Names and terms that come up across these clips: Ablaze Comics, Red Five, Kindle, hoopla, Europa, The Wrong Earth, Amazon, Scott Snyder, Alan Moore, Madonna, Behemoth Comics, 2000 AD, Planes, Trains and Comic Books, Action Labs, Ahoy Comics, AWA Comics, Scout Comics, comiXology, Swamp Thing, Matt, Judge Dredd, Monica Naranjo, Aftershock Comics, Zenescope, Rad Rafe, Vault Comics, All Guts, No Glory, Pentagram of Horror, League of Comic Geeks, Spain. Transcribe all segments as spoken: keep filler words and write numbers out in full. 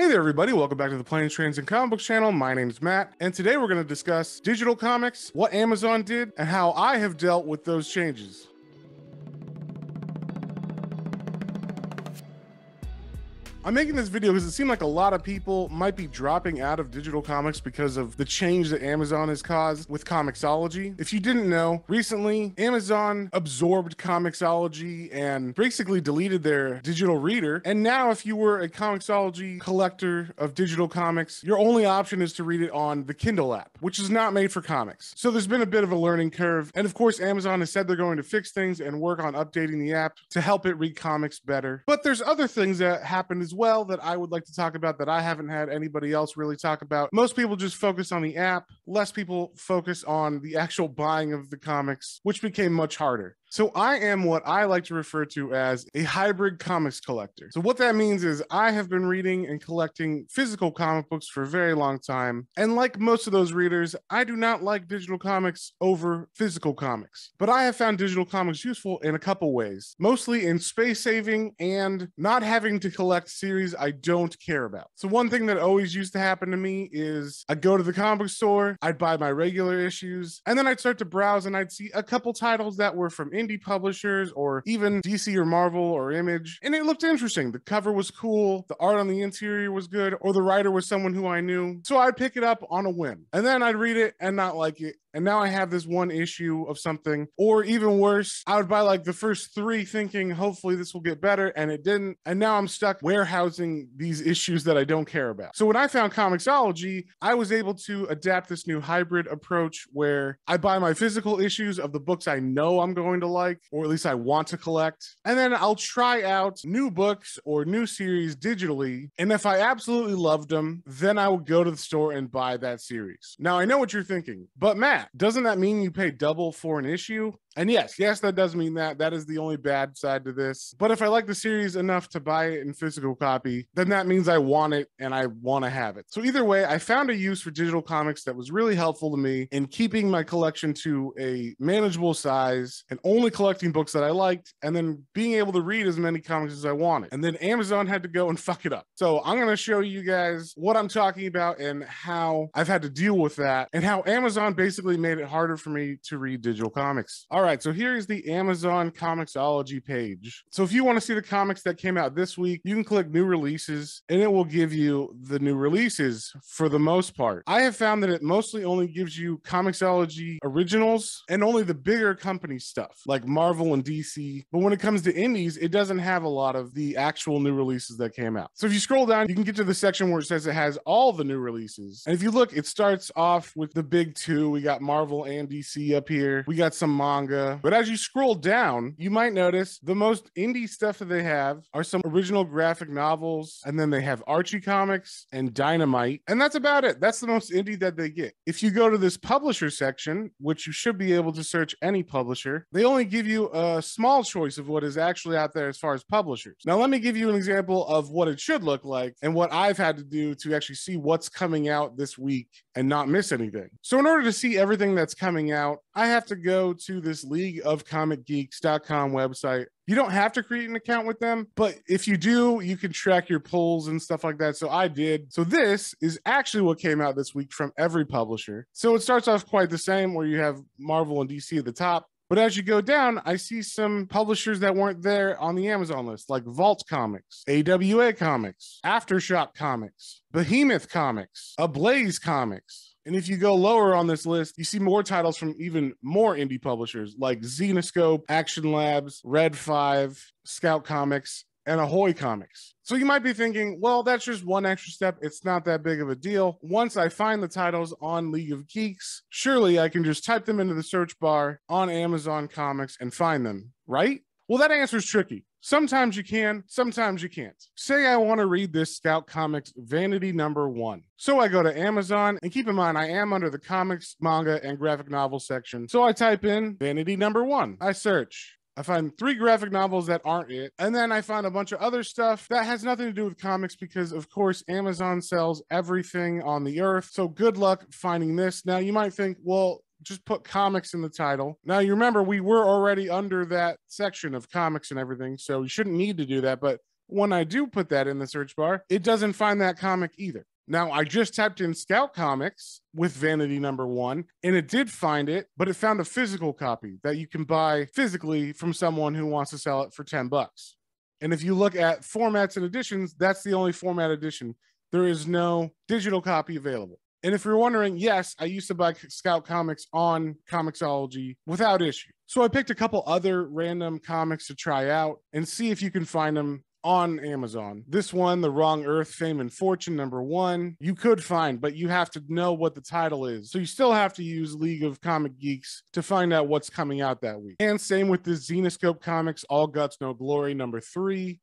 Hey there, everybody. Welcome back to the Planes, Trains and Comic Books channel. My name is Matt, and today we're going to discuss digital comics, what Amazon did, and how I have dealt with those changes. I'm making this video because it seemed like a lot of people might be dropping out of digital comics because of the change that Amazon has caused with comiXology. If you didn't know, recently Amazon absorbed comiXology and basically deleted their digital reader. And now if you were a comiXology collector of digital comics, your only option is to read it on the Kindle app, which is not made for comics. So there's been a bit of a learning curve. And of course, Amazon has said they're going to fix things and work on updating the app to help it read comics better. But there's other things that happened as well. well that I would like to talk about that I haven't had anybody else really talk about. Most people just focus on the app, less people focus on the actual buying of the comics, which became much harder. So I am what I like to refer to as a hybrid comics collector. So what that means is I have been reading and collecting physical comic books for a very long time. And like most of those readers, I do not like digital comics over physical comics. But I have found digital comics useful in a couple ways, mostly in space saving and not having to collect series I don't care about. So one thing that always used to happen to me is I'd go to the comic book store, I'd buy my regular issues, and then I'd start to browse and I'd see a couple titles that were from indie publishers or even D C or Marvel or Image, and it looked interesting. The cover was cool, the art on the interior was good, or the writer was someone who I knew. So I'd pick it up on a whim, and then I'd read it and not like it. And now I have this one issue of something, or even worse, I would buy like the first three thinking, hopefully this will get better, and it didn't. And now I'm stuck warehousing these issues that I don't care about. So when I found comiXology, I was able to adapt this new hybrid approach where I buy my physical issues of the books I know I'm going to like, or at least I want to collect. And then I'll try out new books or new series digitally. And if I absolutely loved them, then I would go to the store and buy that series. Now I know what you're thinking, but Matt, doesn't that mean you pay double for an issue? And yes, yes, that does mean that. That is the only bad side to this. But if I like the series enough to buy it in physical copy, then that means I want it and I want to have it. So either way, I found a use for digital comics that was really helpful to me in keeping my collection to a manageable size and only collecting books that I liked, and then being able to read as many comics as I wanted. And then Amazon had to go and fuck it up. So I'm going to show you guys what I'm talking about and how I've had to deal with that and how Amazon basically made it harder for me to read digital comics. All right. All right, so here is the Amazon comiXology page. So if you want to see the comics that came out this week, you can click new releases and it will give you the new releases for the most part. I have found that it mostly only gives you comiXology originals and only the bigger company stuff like Marvel and D C. But when it comes to indies, it doesn't have a lot of the actual new releases that came out. So if you scroll down, you can get to the section where it says it has all the new releases. And if you look, it starts off with the big two. We got Marvel and D C up here. We got some manga. But as you scroll down, you might notice the most indie stuff that they have are some original graphic novels, and then they have Archie Comics and Dynamite, and that's about it. That's the most indie that they get. If you go to this publisher section, which you should be able to search any publisher, they only give you a small choice of what is actually out there as far as publishers. Now, let me give you an example of what it should look like and what I've had to do to actually see what's coming out this week and not miss anything. So in order to see everything that's coming out, I have to go to this League of Comic Geeks dot com website. You don't have to create an account with them, but if you do, you can track your polls and stuff like that. So I did. So this is actually what came out this week from every publisher. So it starts off quite the same where you have Marvel and D C at the top. But as you go down, I see some publishers that weren't there on the Amazon list, like Vault Comics, A W A Comics, Aftershock Comics, Behemoth Comics, Ablaze Comics. And if you go lower on this list, you see more titles from even more indie publishers like Zenescope, Action Labs, Red Five, Scout Comics, and Ahoy Comics. So you might be thinking, well, that's just one extra step. It's not that big of a deal. Once I find the titles on League of Geeks, surely I can just type them into the search bar on Amazon Comics and find them, right? Well, that answer is tricky. Sometimes you can, sometimes you can't. Say I want to read this Scout Comics Vanity Number One. So I go to Amazon, and keep in mind, I am under the comics, manga, and graphic novel section. So I type in Vanity Number One. I search. I find three graphic novels that aren't it. And then I find a bunch of other stuff that has nothing to do with comics because, of course, Amazon sells everything on the earth. So good luck finding this. Now, you might think, well, just put comics in the title. Now, you remember, we were already under that section of comics and everything, so you shouldn't need to do that. But when I do put that in the search bar, it doesn't find that comic either. Now, I just typed in Scout Comics with vanity number one, and it did find it, but it found a physical copy that you can buy physically from someone who wants to sell it for ten bucks. And if you look at formats and editions, that's the only format edition. There is no digital copy available. And if you're wondering, yes, I used to buy Scout Comics on comiXology without issue. So I picked a couple other random comics to try out and see if you can find them on Amazon. This one, The Wrong Earth, Fame and Fortune, number one, you could find, but you have to know what the title is. So you still have to use League of Comic Geeks to find out what's coming out that week. And same with the Zenescope Comics, All Guts, No Glory, number three.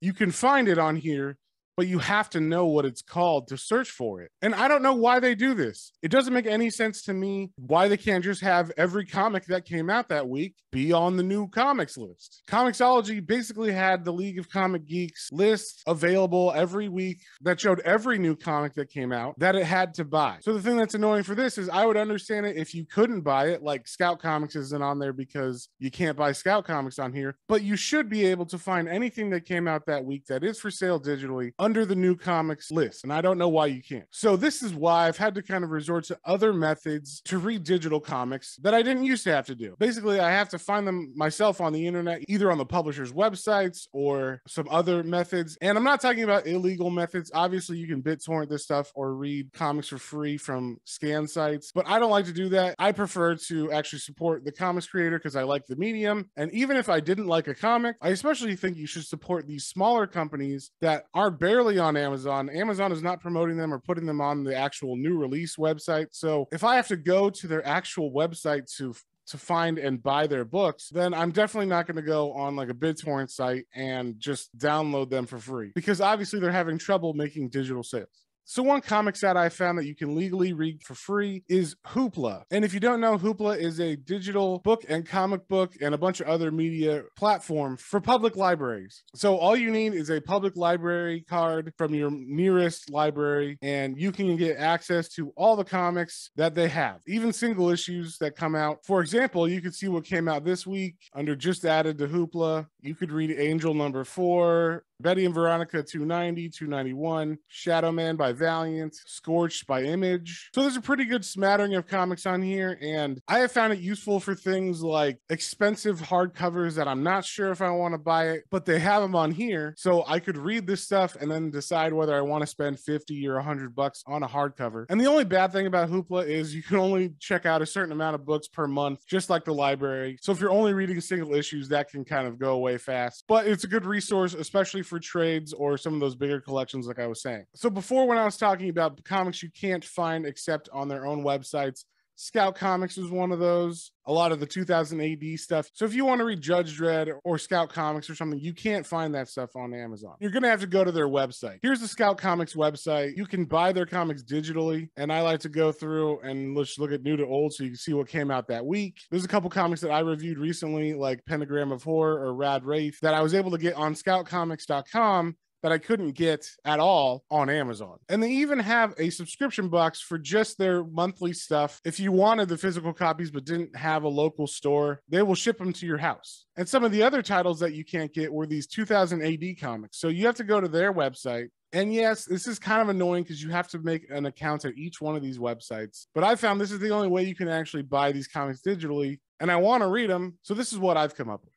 You can find it on here, but you have to know what it's called to search for it. And I don't know why they do this. It doesn't make any sense to me why they can't just have every comic that came out that week be on the new comics list. comiXology basically had the League of Comic Geeks list available every week that showed every new comic that came out that it had to buy. So the thing that's annoying for this is I would understand it if you couldn't buy it, like Scout Comics isn't on there because you can't buy Scout Comics on here, but you should be able to find anything that came out that week that is for sale digitally under the new comics list, and I don't know why you can't. So this is why I've had to kind of resort to other methods to read digital comics that I didn't used to have to do. Basically, I have to find them myself on the internet, either on the publisher's websites or some other methods. And I'm not talking about illegal methods. Obviously, you can BitTorrent this stuff or read comics for free from scan sites, but I don't like to do that. I prefer to actually support the comics creator because I like the medium. And even if I didn't like a comic, I especially think you should support these smaller companies that are barely Barely on Amazon. Amazon is not promoting them or putting them on the actual new release website. So if I have to go to their actual website to to find and buy their books, then I'm definitely not going to go on like a BitTorrent site and just download them for free, because obviously they're having trouble making digital sales. So one comics that I found that you can legally read for free is Hoopla. And if you don't know, Hoopla is a digital book and comic book and a bunch of other media platform for public libraries. So all you need is a public library card from your nearest library, and you can get access to all the comics that they have, even single issues that come out. For example, you could see what came out this week under Just Added to Hoopla. You could read Angel number four, Betty and Veronica two ninety, two ninety-one, Shadow Man by Valiant, Scorched by Image. So there's a pretty good smattering of comics on here, and I have found it useful for things like expensive hardcovers that I'm not sure if I want to buy it, but they have them on here. So I could read this stuff and then decide whether I want to spend fifty or a hundred bucks on a hardcover. And the only bad thing about Hoopla is you can only check out a certain amount of books per month, just like the library. So if you're only reading single issues, that can kind of go away fast, but it's a good resource, especially for for trades or some of those bigger collections like I was saying. So before, when I was talking about comics you can't find except on their own websites, Scout Comics is one of those, a lot of the two thousand A D stuff. So if you want to read Judge Dredd or Scout Comics or something, you can't find that stuff on Amazon. You're going to have to go to their website. Here's the Scout Comics website. You can buy their comics digitally, and I like to go through and let's look at new to old so you can see what came out that week. There's a couple comics that I reviewed recently, like Pentagram of Horror or Rad Rafe, that I was able to get on scout comics dot com that I couldn't get at all on Amazon. And they even have a subscription box for just their monthly stuff. If you wanted the physical copies but didn't have a local store, they will ship them to your house. And some of the other titles that you can't get were these two thousand A D comics. So you have to go to their website. And yes, this is kind of annoying because you have to make an account at each one of these websites. But I found this is the only way you can actually buy these comics digitally, and I want to read them. So this is what I've come up with.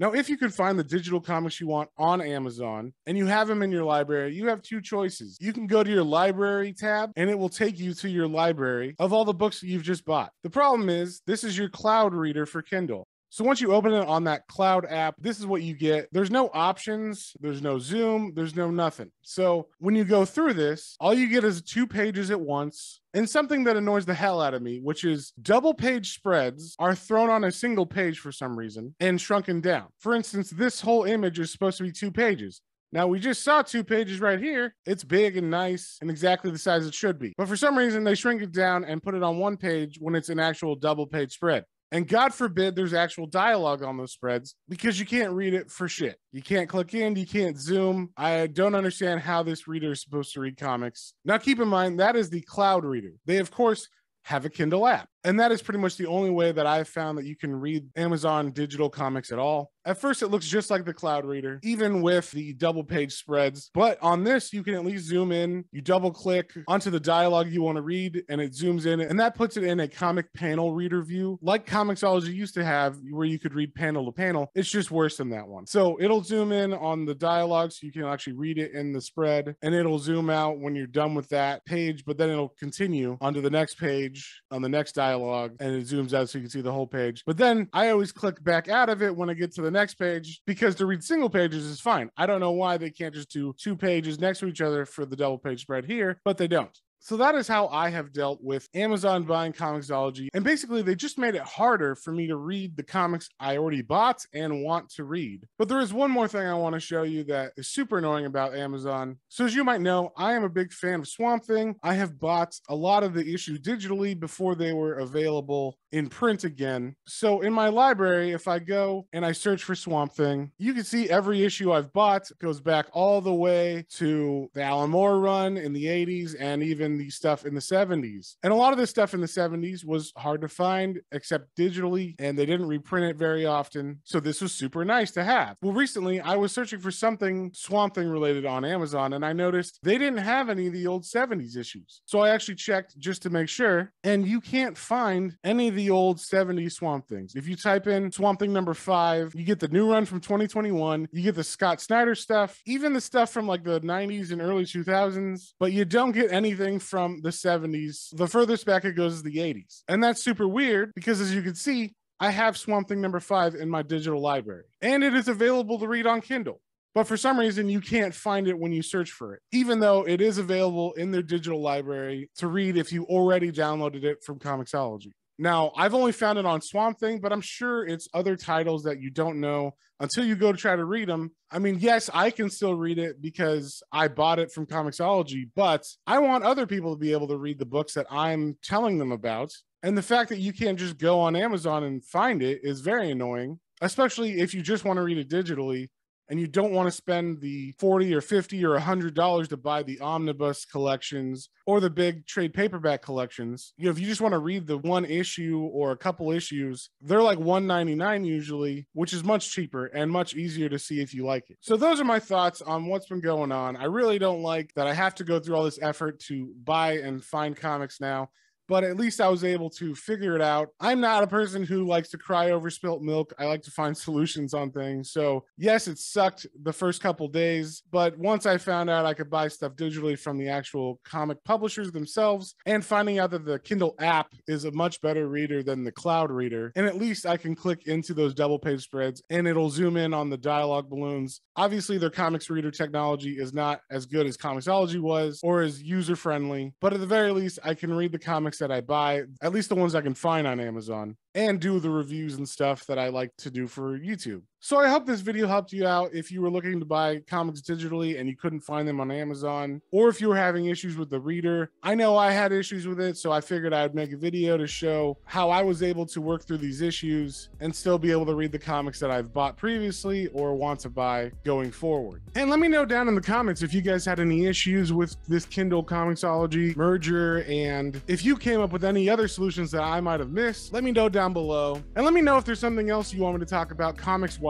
Now, if you can find the digital comics you want on Amazon and you have them in your library, you have two choices. You can go to your library tab and it will take you to your library of all the books that you've just bought. The problem is this is your cloud reader for Kindle. So once you open it on that cloud app, this is what you get. There's no options. There's no Zoom. There's no nothing. So when you go through this, all you get is two pages at once. And something that annoys the hell out of me, which is double page spreads are thrown on a single page for some reason and shrunken down. For instance, this whole image is supposed to be two pages. Now, we just saw two pages right here. It's big and nice and exactly the size it should be. But for some reason, they shrink it down and put it on one page when it's an actual double page spread. And God forbid there's actual dialogue on those spreads because you can't read it for shit. You can't click in, you can't zoom. I don't understand how this reader is supposed to read comics. Now keep in mind, that is the cloud reader. They of course have a Kindle app. And that is pretty much the only way that I've found that you can read Amazon digital comics at all. At first, it looks just like the Cloud Reader, even with the double page spreads. But on this, you can at least zoom in. You double click onto the dialogue you want to read and it zooms in. And that puts it in a comic panel reader view, like comiXology used to have, where you could read panel to panel. It's just worse than that one. So it'll zoom in on the dialogue so you can actually read it in the spread. And it'll zoom out when you're done with that page, but then it'll continue onto the next page on the next dialogue and it zooms out so you can see the whole page. But then I always click back out of it when I get to the next page, because to read single pages is fine. I don't know why they can't just do two pages next to each other for the double page spread here, but they don't. So that is how I have dealt with Amazon buying comiXology. And basically they just made it harder for me to read the comics I already bought and want to read. But there is one more thing I want to show you that is super annoying about Amazon. So as you might know, I am a big fan of Swamp Thing. I have bought a lot of the issues digitally before they were available in print again. So in my library, if I go and I search for Swamp Thing, you can see every issue I've bought. It goes back all the way to the Alan Moore run in the eighties and even the stuff in the seventies. And a lot of this stuff in the seventies was hard to find except digitally, and they didn't reprint it very often. So this was super nice to have. Well, recently I was searching for something Swamp Thing related on Amazon, and I noticed they didn't have any of the old seventies issues. So I actually checked just to make sure, and you can't find any of the old seventies Swamp Things. If you type in Swamp Thing number five, you get the new run from twenty twenty-one, you get the Scott Snyder stuff, even the stuff from like the nineties and early two thousands, but you don't get anything from the seventies. The furthest back it goes is the eighties. And that's super weird because, as you can see, I have Swamp Thing number five in my digital library and it is available to read on Kindle. But for some reason, you can't find it when you search for it, even though it is available in their digital library to read if you already downloaded it from comiXology. Now, I've only found it on Swamp Thing, but I'm sure it's other titles that you don't know until you go to try to read them. I mean, yes, I can still read it because I bought it from comiXology, but I want other people to be able to read the books that I'm telling them about. And the fact that you can't just go on Amazon and find it is very annoying, especially if you just want to read it digitally and you don't want to spend the forty or fifty or one hundred dollars to buy the omnibus collections or the big trade paperback collections. You know, if you just want to read the one issue or a couple issues, they're like one ninety-nine usually, which is much cheaper and much easier to see if you like it. So those are my thoughts on what's been going on. I really don't like that I have to go through all this effort to buy and find comics now, but at least I was able to figure it out. I'm not a person who likes to cry over spilt milk. I like to find solutions on things. So yes, it sucked the first couple days, but once I found out I could buy stuff digitally from the actual comic publishers themselves, and finding out that the Kindle app is a much better reader than the Cloud Reader, and at least I can click into those double page spreads and it'll zoom in on the dialogue balloons. Obviously their comics reader technology is not as good as comiXology was or as user-friendly, but at the very least I can read the comics that I buy, at least the ones I can find on Amazon, and do the reviews and stuff that I like to do for YouTube. So I hope this video helped you out if you were looking to buy comics digitally and you couldn't find them on Amazon, or if you were having issues with the reader. I know I had issues with it, so I figured I'd make a video to show how I was able to work through these issues and still be able to read the comics that I've bought previously or want to buy going forward. And let me know down in the comments if you guys had any issues with this Kindle comiXology merger, and if you came up with any other solutions that I might have missed. Let me know down below, and let me know if there's something else you want me to talk about comics wise.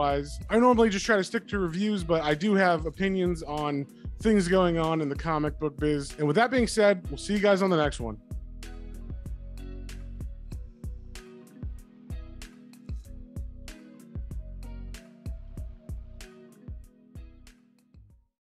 I normally just try to stick to reviews, but I do have opinions on things going on in the comic book biz. And with that being said, we'll see you guys on the next one.